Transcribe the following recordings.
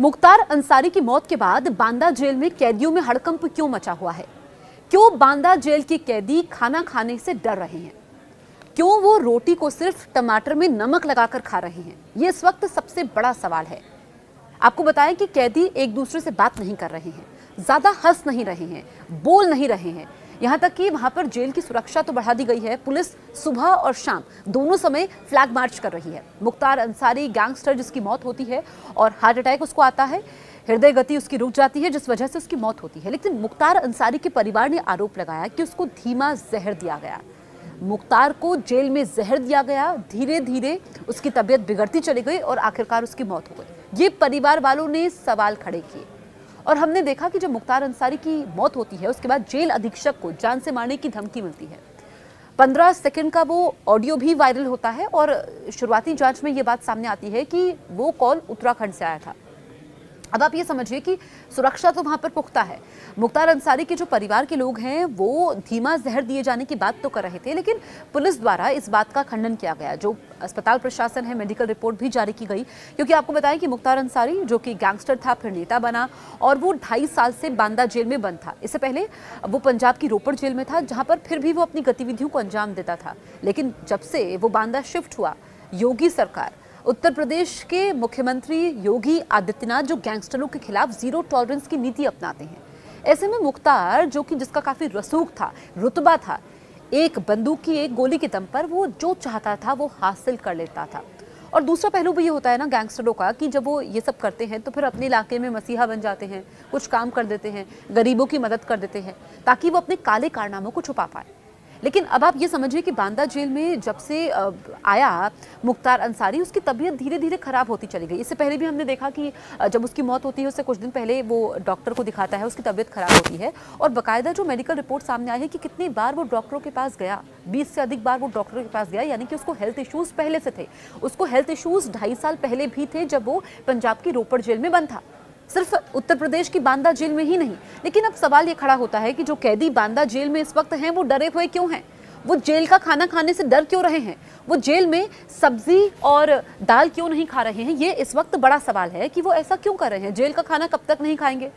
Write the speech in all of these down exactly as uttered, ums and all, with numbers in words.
मुख्तार अंसारी की मौत के बाद बांदा जेल में कैदियों में हड़कंप क्यों मचा हुआ है? क्यों बांदा जेल के कैदी खाना खाने से डर रहे हैं? क्यों वो रोटी को सिर्फ टमाटर में नमक लगाकर खा रहे हैं? ये इस वक्त सबसे बड़ा सवाल है। आपको बताएं कि कैदी एक दूसरे से बात नहीं कर रहे हैं, ज़्यादा हंस नहीं रहे हैं, बोल नहीं रहे हैं। यहाँ तक कि वहाँ पर जेल की सुरक्षा तो बढ़ा दी गई है, पुलिस सुबह और शाम दोनों समय फ्लैग मार्च कर रही है। मुख्तार अंसारी गैंगस्टर जिसकी मौत होती है और हार्ट अटैक उसको आता है, हृदय गति उसकी रुक जाती है, जिस वजह से उसकी मौत होती है। लेकिन मुख्तार अंसारी के परिवार ने आरोप लगाया कि उसको धीमा जहर दिया गया। मुख्तार को जेल में जहर दिया गया, धीरे धीरे उसकी तबीयत बिगड़ती चली गई और आखिरकार उसकी मौत हो गई। ये परिवार वालों ने सवाल खड़े किए और हमने देखा कि जब मुख्तार अंसारी की मौत होती है उसके बाद जेल अधीक्षक को जान से मारने की धमकी मिलती है। पंद्रह सेकंड का वो ऑडियो भी वायरल होता है और शुरुआती जांच में ये बात सामने आती है कि वो कॉल उत्तराखंड से आया था। अब आप ये समझिए कि सुरक्षा तो वहाँ पर पुख्ता है। मुख्तार अंसारी के जो परिवार के लोग हैं वो धीमा जहर दिए जाने की बात तो कर रहे थे, लेकिन पुलिस द्वारा इस बात का खंडन किया गया। जो अस्पताल प्रशासन है, मेडिकल रिपोर्ट भी जारी की गई, क्योंकि आपको बताएं कि मुख्तार अंसारी जो कि गैंगस्टर था, फिर नेता बना, और वो ढाई साल से बांदा जेल में बंद था। इससे पहले वो पंजाब की रोपड़ जेल में था, जहाँ पर फिर भी वो अपनी गतिविधियों को अंजाम देता था। लेकिन जब से वो बांदा शिफ्ट हुआ, योगी सरकार, उत्तर प्रदेश के मुख्यमंत्री योगी आदित्यनाथ जो गैंगस्टरों के खिलाफ जीरो टॉलरेंस की नीति अपनाते हैं, ऐसे में मुख्तार जो कि जिसका काफ़ी रसूख था, रुतबा था, एक बंदूक की एक गोली के दम पर वो जो चाहता था वो हासिल कर लेता था। और दूसरा पहलू भी ये होता है ना गैंगस्टरों का कि जब वो ये सब करते हैं तो फिर अपने इलाके में मसीहा बन जाते हैं, कुछ काम कर देते हैं, गरीबों की मदद कर देते हैं ताकि वो अपने काले कारनामों को छुपा पाए। लेकिन अब आप ये समझिए कि बांदा जेल में जब से आया मुख्तार अंसारी, उसकी तबीयत धीरे धीरे ख़राब होती चली गई। इससे पहले भी हमने देखा कि जब उसकी मौत होती है उससे कुछ दिन पहले वो डॉक्टर को दिखाता है, उसकी तबीयत ख़राब होती है और बाकायदा जो मेडिकल रिपोर्ट सामने आई है कि कितनी बार वो डॉक्टरों के पास गया, बीस से अधिक बार वो डॉक्टरों के पास गया, यानी कि उसको हेल्थ इशूज़ पहले से थे। उसको हेल्थ इशूज़ ढाई साल पहले भी थे जब वो पंजाब की रोपड़ जेल में बंद था, सिर्फ उत्तर प्रदेश की बांदा जेल में ही नहीं। लेकिन अब सवाल ये खड़ा होता है कि जो कैदी बांदा जेल में इस वक्त हैं वो डरे हुए क्यों हैं? वो जेल का खाना खाने से डर क्यों रहे हैं? वो जेल में सब्जी और दाल क्यों नहीं खा रहे हैं? ये इस वक्त बड़ा सवाल है कि वो ऐसा क्यों कर रहे हैं। जेल का खाना कब तक नहीं खाएंगे?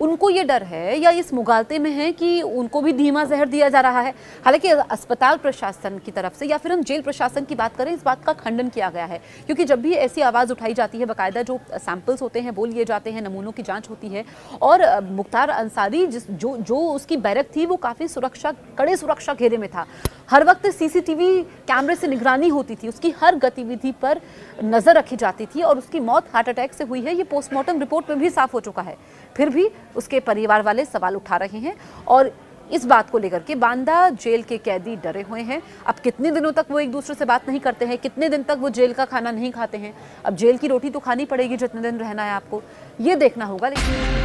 उनको ये डर है या इस मुगालते में है कि उनको भी धीमा जहर दिया जा रहा है। हालांकि अस्पताल प्रशासन की तरफ से या फिर हम जेल प्रशासन की बात करें, इस बात का खंडन किया गया है, क्योंकि जब भी ऐसी आवाज़ उठाई जाती है, बाकायदा जो सैंपल्स होते हैं वो लिए जाते हैं, नमूनों की जांच होती है। और मुख्तार अंसारी जिस जो जो उसकी बैरक थी वो काफ़ी सुरक्षा, कड़े सुरक्षा घेरे में था। हर वक्त सीसीटीवी कैमरे से निगरानी होती थी, उसकी हर गतिविधि पर नज़र रखी जाती थी और उसकी मौत हार्ट अटैक से हुई है, ये पोस्टमार्टम रिपोर्ट में भी साफ हो चुका है। फिर भी उसके परिवार वाले सवाल उठा रहे हैं और इस बात को लेकर के बांदा जेल के कैदी डरे हुए हैं। अब कितने दिनों तक वो एक दूसरे से बात नहीं करते हैं, कितने दिन तक वो जेल का खाना नहीं खाते हैं। अब जेल की रोटी तो खानी पड़ेगी जितने दिन रहना है आपको, ये देखना होगा। लेकिन